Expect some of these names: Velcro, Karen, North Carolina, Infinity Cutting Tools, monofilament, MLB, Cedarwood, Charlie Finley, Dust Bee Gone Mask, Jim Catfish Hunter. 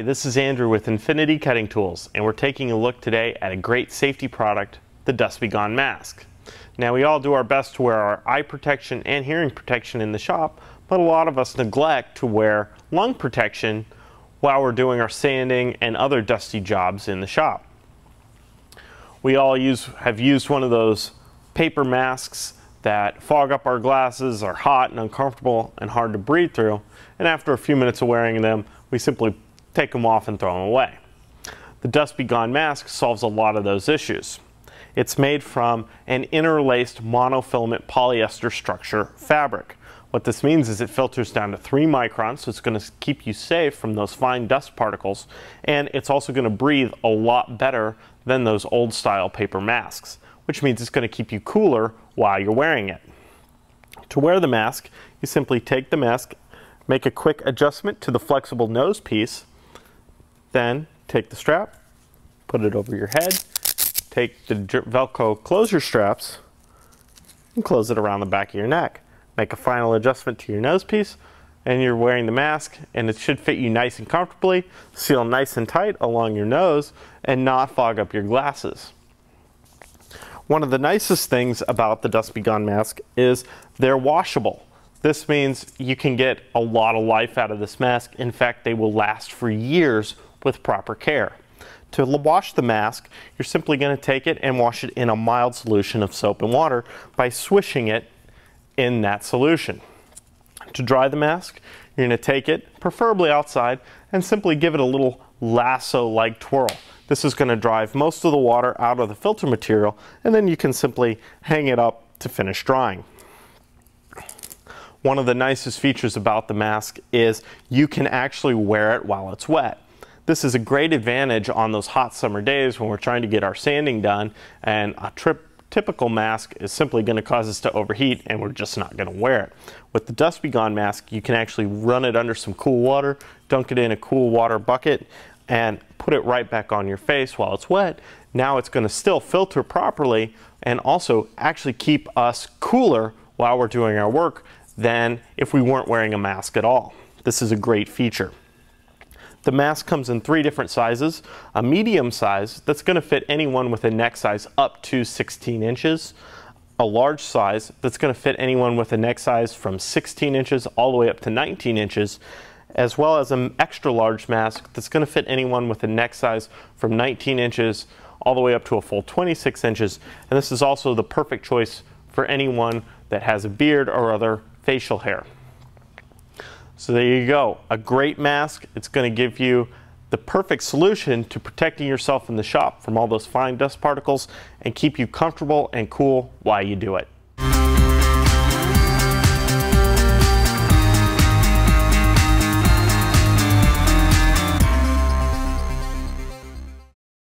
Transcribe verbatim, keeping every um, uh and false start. Hi, this is Andrew with Infinity Cutting Tools, and we're taking a look today at a great safety product, the Dust Bee Gone Mask. Now, we all do our best to wear our eye protection and hearing protection in the shop, but a lot of us neglect to wear lung protection while we're doing our sanding and other dusty jobs in the shop. We all use, have used one of those paper masks that fog up our glasses, are hot and uncomfortable and hard to breathe through, and after a few minutes of wearing them, we simply take them off and throw them away. The Dust Bee Gone Mask solves a lot of those issues. It's made from an interlaced monofilament polyester structure fabric. What this means is it filters down to three microns, so it's going to keep you safe from those fine dust particles, and it's also going to breathe a lot better than those old style paper masks, which means it's going to keep you cooler while you're wearing it. To wear the mask, you simply take the mask, make a quick adjustment to the flexible nose piece, then take the strap, put it over your head, take the Velcro closure straps and close it around the back of your neck. Make a final adjustment to your nose piece and you're wearing the mask, and it should fit you nice and comfortably, seal nice and tight along your nose and not fog up your glasses. One of the nicest things about the Dust Bee Gone Mask is they're washable. This means you can get a lot of life out of this mask. In fact, they will last for years with proper care. To wash the mask, you're simply going to take it and wash it in a mild solution of soap and water by swishing it in that solution. To dry the mask, you're going to take it, preferably outside, and simply give it a little lasso-like twirl. This is going to drive most of the water out of the filter material, and then you can simply hang it up to finish drying. One of the nicest features about the mask is you can actually wear it while it's wet. This is a great advantage on those hot summer days when we're trying to get our sanding done, and a trip, typical mask is simply going to cause us to overheat and we're just not going to wear it. With the Dust Bee Gone Mask, you can actually run it under some cool water, dunk it in a cool water bucket, and put it right back on your face while it's wet. Now it's going to still filter properly and also actually keep us cooler while we're doing our work than if we weren't wearing a mask at all. This is a great feature. The mask comes in three different sizes: a medium size that's going to fit anyone with a neck size up to sixteen inches, a large size that's going to fit anyone with a neck size from sixteen inches all the way up to nineteen inches, as well as an extra large mask that's going to fit anyone with a neck size from nineteen inches all the way up to a full twenty-six inches. And this is also the perfect choice for anyone that has a beard or other facial hair. So there you go, a great mask. It's going to give you the perfect solution to protecting yourself in the shop from all those fine dust particles and keep you comfortable and cool while you do it.